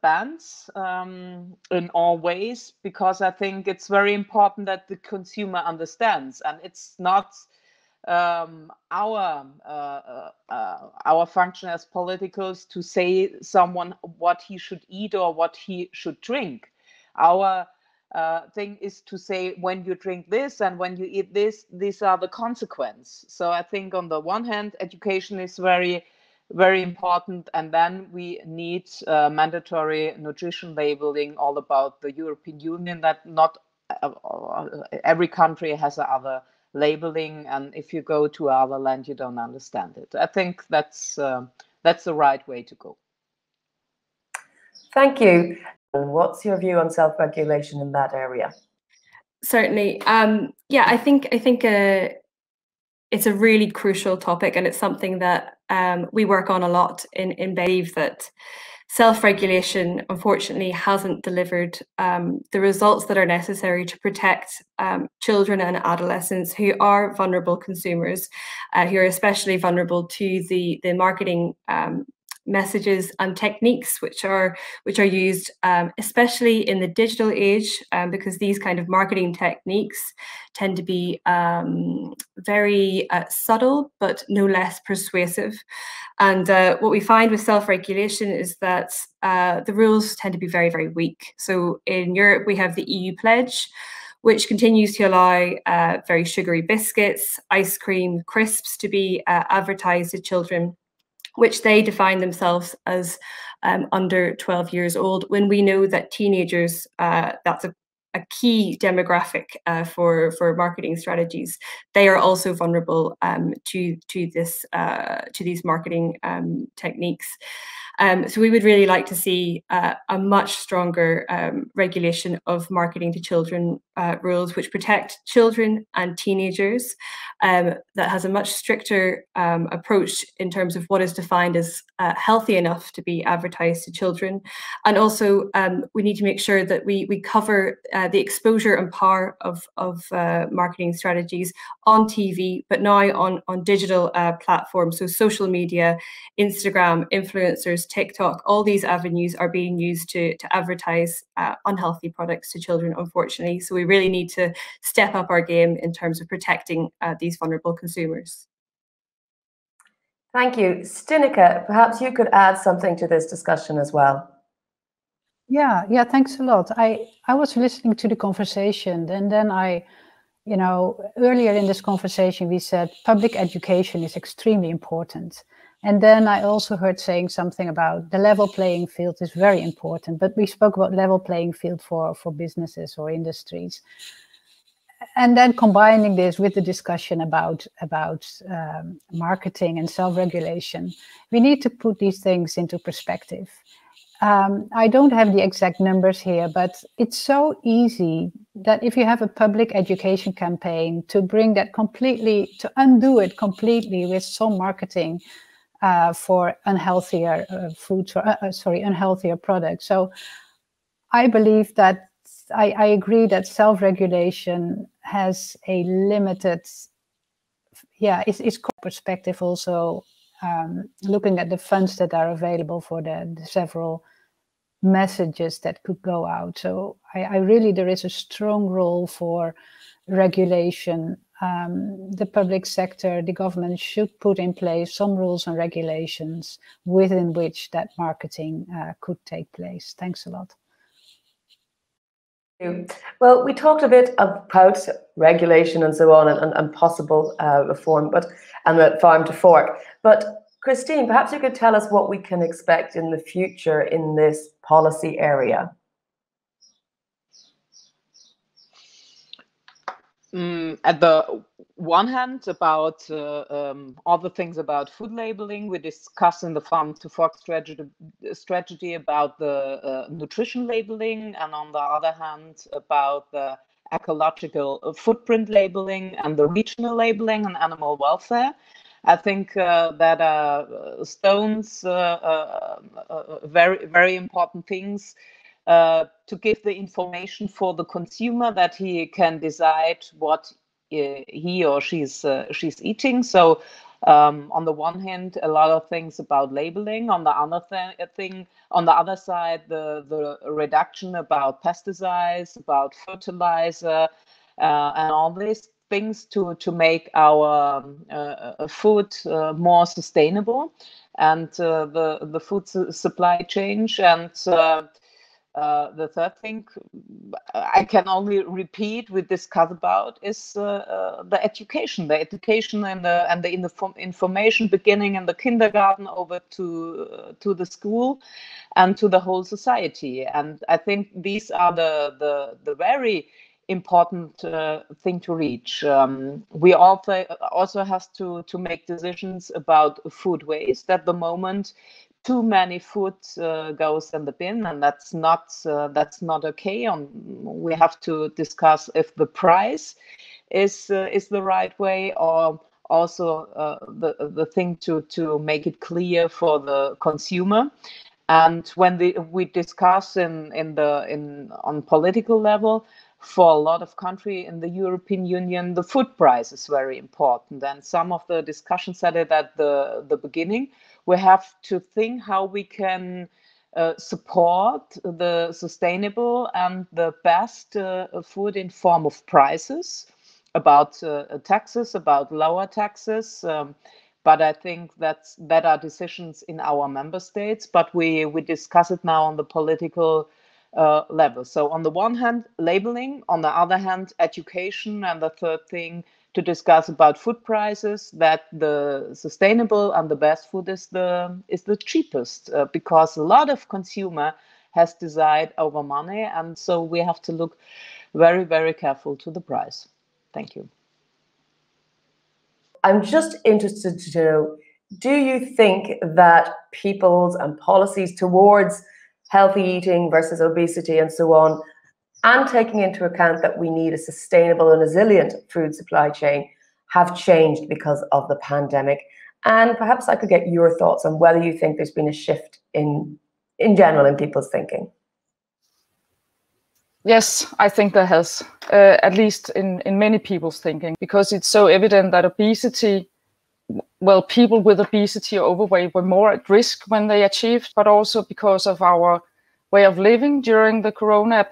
bans in all ways, because I think it's very important that the consumer understands, and it's not our function as politicals to say someone what he should eat or what he should drink. Our thing is to say, when you drink this and when you eat this, these are the consequences. So I think on the one hand, education is very, very important, and then we need mandatory nutrition labeling all about the European Union, that not every country has another labeling, and if you go to other land, you don't understand it. I think that's the right way to go. Thank you. What's your view on self-regulation in that area? Certainly, yeah, I think it's a really crucial topic, and it's something that we work on a lot in BEUC. That self-regulation, unfortunately, hasn't delivered the results that are necessary to protect children and adolescents who are vulnerable consumers, who are especially vulnerable to the marketing messages and techniques which are used especially in the digital age, because these kind of marketing techniques tend to be very subtle but no less persuasive. And what we find with self-regulation is that the rules tend to be very, very weak. So in Europe, we have the EU pledge, which continues to allow very sugary biscuits, ice cream, crisps to be advertised to children, which they define themselves as under 12 years old, when we know that teenagers, that's a key demographic for marketing strategies. They are also vulnerable to these marketing techniques. So we would really like to see a much stronger regulation of marketing to children rules, which protect children and teenagers, that has a much stricter approach in terms of what is defined as healthy enough to be advertised to children. And also we need to make sure that we cover the exposure and power of marketing strategies on TV, but now on digital platforms, so social media, Instagram, influencers, TikTok, all these avenues are being used to advertise unhealthy products to children, unfortunately. So we really need to step up our game in terms of protecting these vulnerable consumers. Thank you. Stineke, perhaps you could add something to this discussion as well. Yeah, thanks a lot. I was listening to the conversation, and then earlier in this conversation, we said public education is extremely important. And then I also heard saying something about the level playing field is very important, but we spoke about level playing field for businesses or industries. And then combining this with the discussion about marketing and self-regulation, we need to put these things into perspective. I don't have the exact numbers here, but it's so easy that if you have a public education campaign to bring that completely, to undo it completely with some marketing for unhealthier foods or unhealthier products. So I believe that I agree that self-regulation has a limited, it's perspective also, looking at the funds that are available for the several messages that could go out. So I really, there is a strong role for regulation. The public sector, the government should put in place some rules and regulations within which that marketing could take place. Thanks a lot. Well, we talked a bit about regulation and so on and possible reform, and Farm to Fork. But Christine, perhaps you could tell us what we can expect in the future in this policy area. At the one hand, about other things about food labeling, we discuss in the Farm to Fork strategy about the nutrition labeling, and on the other hand, about the ecological footprint labeling and the regional labeling and animal welfare. I think that are stones, very, very important things. To give the information for the consumer that he can decide what he or she's eating. So on the one hand, a lot of things about labeling. On the other thing, on the other side, the reduction about pesticides, about fertilizer, and all these things to make our food more sustainable, and the food supply chain. And the third thing I can only repeat we discuss about is the education and the information, beginning in the kindergarten over to the school and to the whole society. And I think these are the very important thing to reach. We also have to make decisions about food waste. At the moment, too many food goes in the bin, and that's not okay. We have to discuss if the price is the right way, or also the thing to make it clear for the consumer. And when we discuss on political level, for a lot of countries in the European Union, the food price is very important. And some of the discussions said it at the beginning. we have to think how we can support the sustainable and the best food in form of prices, about taxes, about lower taxes. But I think that are decisions in our member states. But we discuss it now on the political level. So on the one hand, labeling, on the other hand, education, and the third thing to discuss about food prices, that the sustainable and the best food is the cheapest, because a lot of consumer has desire over money, and so we have to look very, very careful to the price. Thank you. I'm just interested to know, do you think that people's and policies towards healthy eating versus obesity and so on, and taking into account that we need a sustainable and resilient food supply chain, have changed because of the pandemic? And perhaps I could get your thoughts on whether you think there's been a shift in general in people's thinking. Yes, I think there has, at least in many people's thinking, because it's so evident that obesity, well, people with obesity or overweight were more at risk when they achieved, but also because of our way of living during the corona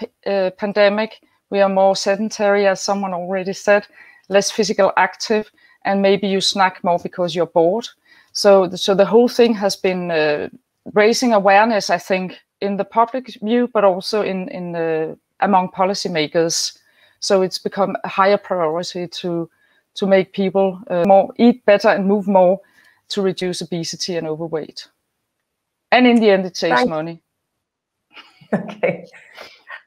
pandemic. We are more sedentary, as someone already said, less physical active, and maybe you snack more because you're bored. So the whole thing has been raising awareness, I think, in the public view, but also among policymakers. So it's become a higher priority to make people eat better and move more to reduce obesity and overweight. And in the end, it saves money. Okay.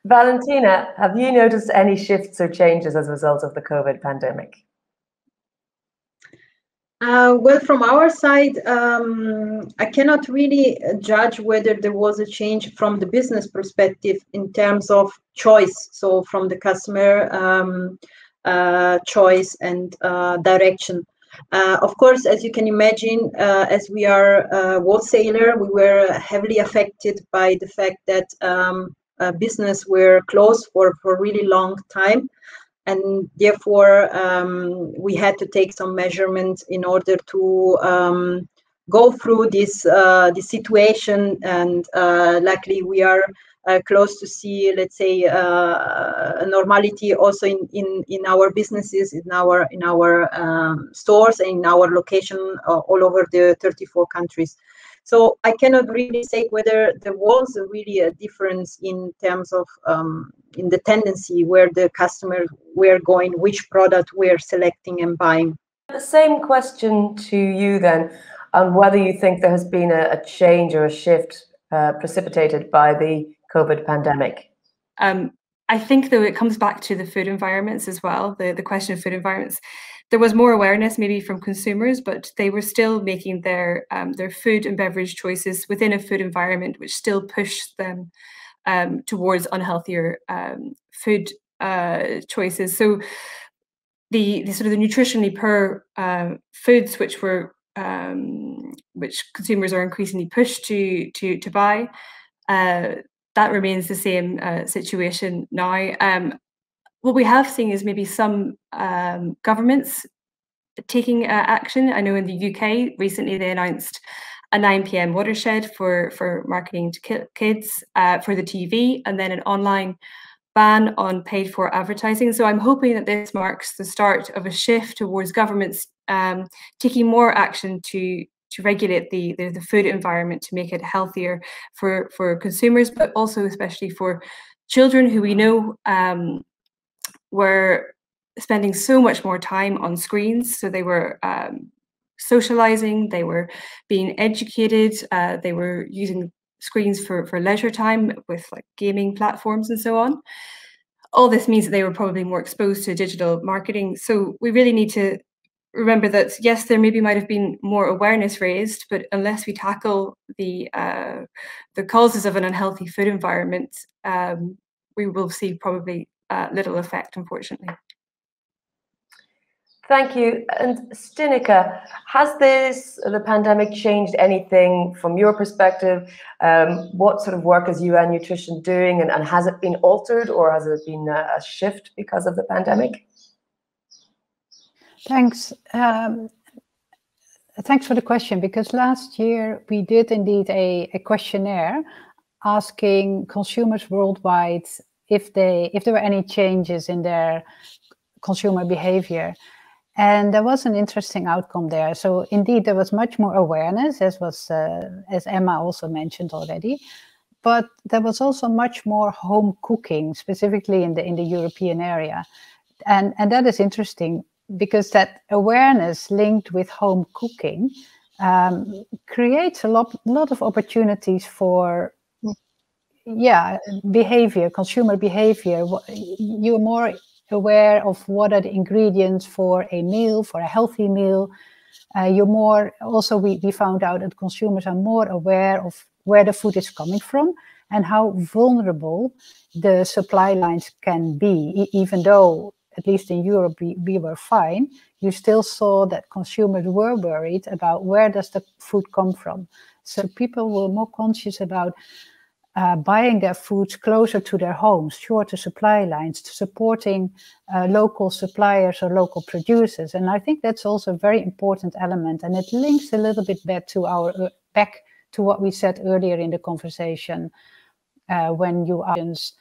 Valentina, have you noticed any shifts or changes as a result of the COVID pandemic? Well, from our side, I cannot really judge whether there was a change from the business perspective in terms of choice. So from the customer choice and direction. Of course, as you can imagine, as we are a wholesaler, we were heavily affected by the fact that business were closed for a really long time. And therefore, we had to take some measurements in order to go through this situation. And luckily, we are close to see, let's say, normality also in our businesses, in our stores, and in our location all over the 34 countries. So I cannot really say whether there was really a difference in terms of in the tendency where the customers were going, which product we're selecting and buying. The same question to you then, on whether you think there has been a change or a shift precipitated by the COVID pandemic. I think, though, it comes back to the food environments as well, the question of food environments. There was more awareness maybe from consumers, but they were still making their food and beverage choices within a food environment, which still pushed them towards unhealthier food choices. So the sort of the nutritionally poor foods, which consumers are increasingly pushed to buy, that remains the same situation now. What we have seen is maybe some governments taking action. I know in the UK recently they announced a 9 PM watershed for marketing to kids for the TV, and then an online ban on paid for advertising. So I'm hoping that this marks the start of a shift towards governments taking more action to regulate the food environment, to make it healthier for consumers, but also especially for children, who we know were spending so much more time on screens. So they were socializing, they were being educated, they were using screens for leisure time with like gaming platforms and so on. All this means that they were probably more exposed to digital marketing. So we really need to remember that, yes, there maybe might have been more awareness raised, but unless we tackle the causes of an unhealthy food environment, we will see probably little effect, unfortunately. Thank you. And Stineke, has the pandemic changed anything from your perspective? What sort of work is UN Nutrition doing, and has it been altered, or has it been a shift because of the pandemic? Thanks. Thanks for the question, because last year we did indeed a questionnaire asking consumers worldwide if there were any changes in their consumer behavior. And there was an interesting outcome there. So indeed, there was much more awareness, as Emma also mentioned already. But there was also much more home cooking, specifically in the European area. And that is interesting, because that awareness linked with home cooking creates a lot of opportunities for behavior, consumer behavior. You're more aware of what are the ingredients for a meal, for a healthy meal. You're more, also we found out that consumers are more aware of where the food is coming from and how vulnerable the supply lines can be. Even though, at least in Europe, we were fine, you still saw that consumers were worried about where does the food come from. So people were more conscious about buying their foods closer to their homes, shorter supply lines, to supporting local suppliers or local producers. And I think that's also a very important element. And it links a little bit back to what we said earlier in the conversation, when you asked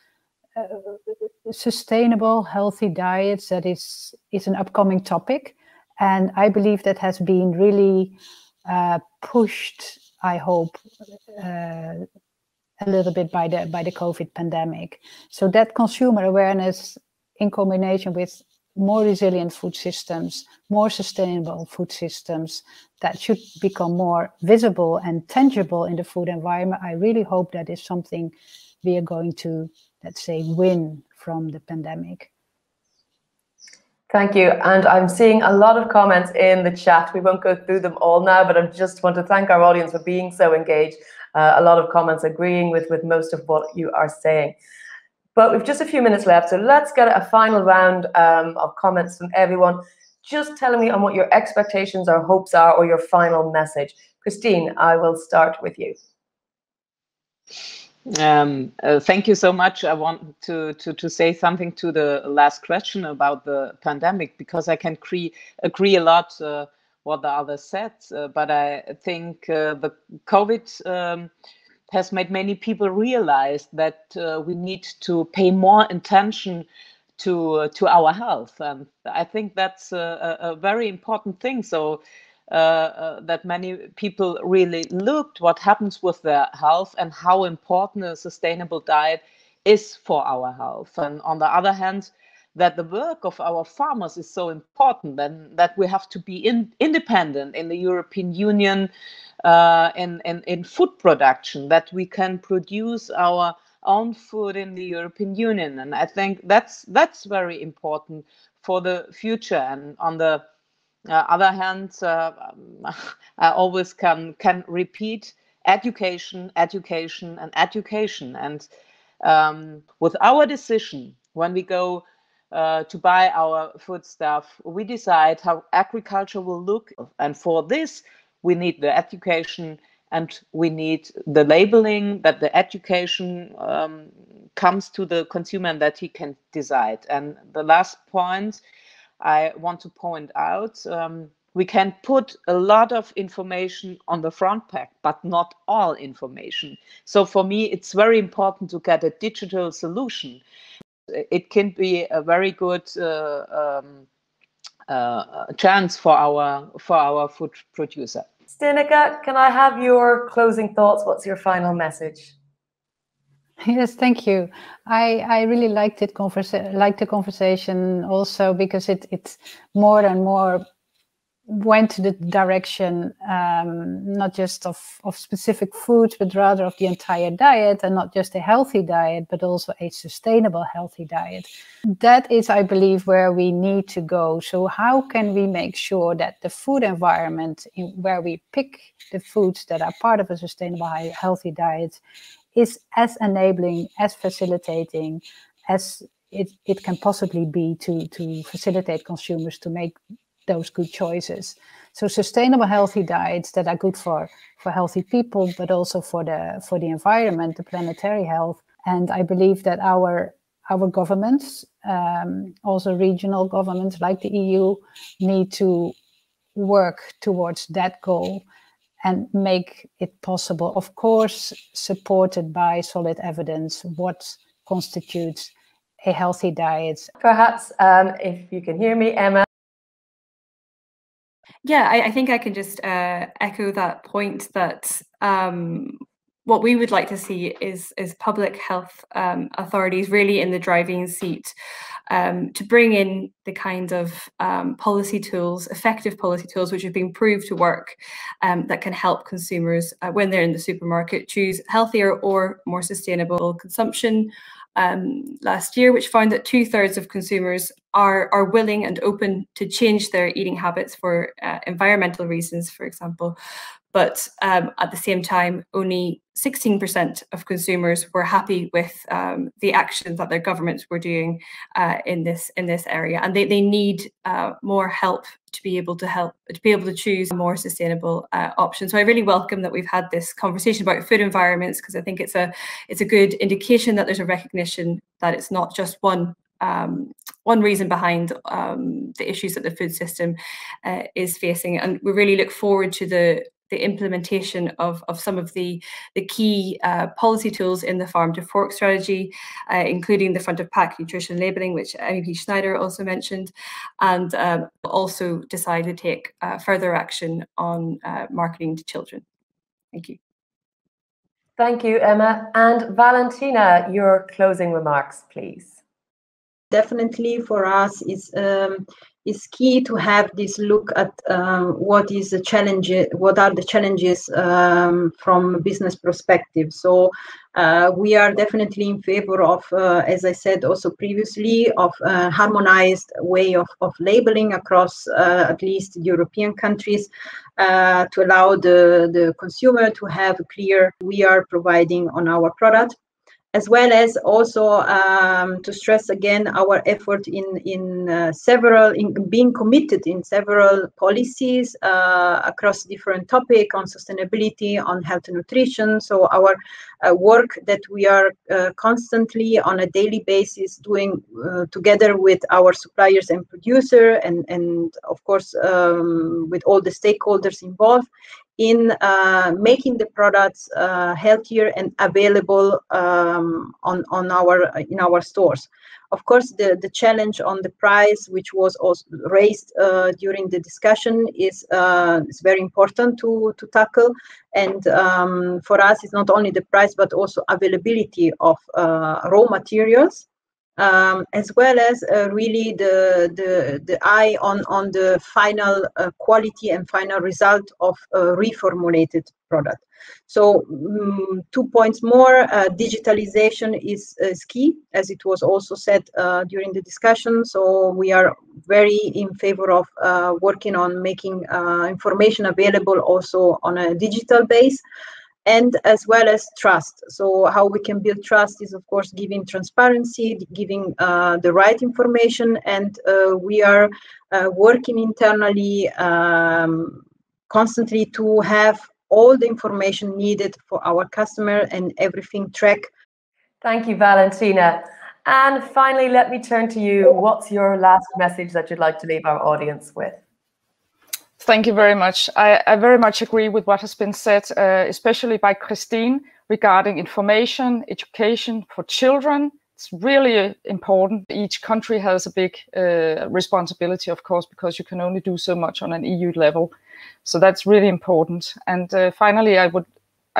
sustainable, healthy diets, that is an upcoming topic. And I believe that has been really pushed, I hope, a little bit by the COVID pandemic. So that consumer awareness in combination with more resilient food systems, more sustainable food systems, that should become more visible and tangible in the food environment. I really hope that is something we are going to, let's say, win from the pandemic. Thank you. And I'm seeing a lot of comments in the chat. We won't go through them all now, but I just want to thank our audience for being so engaged. A lot of comments agreeing with most of what you are saying. But we've just a few minutes left, so let's get a final round of comments from everyone. Just telling me on what your expectations or hopes are, or your final message. Christine, I will start with you. Thank you so much. I want to say something to the last question about the pandemic, because I can agree a lot what the others said, but I think the COVID has made many people realize that we need to pay more attention to our health, and I think that's a very important thing. So that many people really looked what happens with their health and how important a sustainable diet is for our health. And on the other hand, that the work of our farmers is so important, and that we have to be independent in the European Union in food production, that we can produce our own food in the European Union. And I think that's very important for the future. And on the other hand, I always can repeat education, education, and education. And with our decision, when we go to buy our foodstuff, we decide how agriculture will look. And for this, we need the education, and we need the labeling, that the education comes to the consumer and that he can decide. And the last point I want to point out, we can put a lot of information on the front pack, but not all information. So for me, it's very important to get a digital solution. It can be a very good chance for our food producer. Stineke, can I have your closing thoughts? What's your final message? Yes, thank you. I really liked the conversation also, because it's more and more went to the direction not just of specific foods, but rather of the entire diet, and not just a healthy diet, but also a sustainable healthy diet. That is, I believe, where we need to go. So how can we make sure that the food environment where we pick the foods that are part of a sustainable healthy diet is as enabling, as facilitating as it can possibly be to facilitate consumers to make those good choices. So sustainable healthy diets that are good for healthy people, but also for the environment, the planetary health. And I believe that our governments, also regional governments like the EU, need to work towards that goal and make it possible, of course, supported by solid evidence, what constitutes a healthy diet. Perhaps if you can hear me, Emma. Yeah, I think I can just echo that point that what we would like to see is public health authorities really in the driving seat to bring in the kind of policy tools, effective policy tools, which have been proved to work that can help consumers when they're in the supermarket choose healthier or more sustainable consumption. Last year, which found that 2/3 of consumers are willing and open to change their eating habits for environmental reasons, for example. But at the same time, only 16% of consumers were happy with the actions that their governments were doing in this area, and they need more help to be able to choose a more sustainable option. So I really welcome that we've had this conversation about food environments, because I think it's a good indication that there's a recognition that it's not just one reason behind the issues that the food system is facing, and we really look forward to the implementation of some of the key policy tools in the Farm to Fork strategy, including the front of pack nutrition labelling, which MEP Schneider also mentioned, and also decide to take further action on marketing to children. Thank you. Thank you, Emma. And Valentina, your closing remarks, please. Definitely for us, it's key to have this look at what are the challenges from business perspective. So we are definitely in favor of, as I said also previously, of harmonized way of labeling across at least European countries to allow the consumer to have clear we are providing on our product. As well as also to stress again our effort in being committed in several policies across different topics on sustainability, on health and nutrition. So our work that we are constantly on a daily basis doing together with our suppliers and producer and of course with all the stakeholders involved, in making the products healthier and available in our stores. Of course, the challenge on the price, which was also raised during the discussion, is very important to tackle. And for us, it's not only the price but also availability of raw materials. As well as really the eye on the final quality and final result of reformulated product. So 2 points more, digitalization is key, as it was also said during the discussion. So we are very in favor of working on making information available also on a digital base. And as well as trust. So how we can build trust is, of course, giving transparency, giving the right information, and we are working internally constantly to have all the information needed for our customer and everything tracked. Thank you, Valentina. And finally, let me turn to you. What's your last message that you'd like to leave our audience with? Thank you very much. I very much agree with what has been said, especially by Christine, regarding information, education for children. It's really important. Each country has a big responsibility, of course, because you can only do so much on an EU level. So that's really important. And finally, I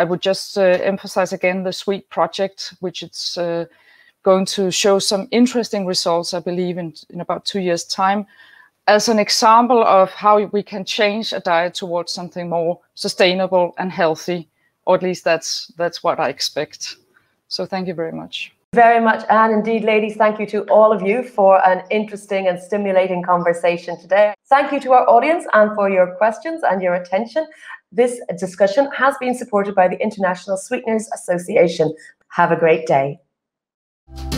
would just emphasize again the SWEET project, which it's going to show some interesting results, I believe, in about 2 years' time, as an example of how we can change a diet towards something more sustainable and healthy, or at least that's what I expect. So thank you very much. Very much, Anne. Indeed, ladies, thank you to all of you for an interesting and stimulating conversation today. Thank you to our audience and for your questions and your attention. This discussion has been supported by the International Sweeteners Association. Have a great day.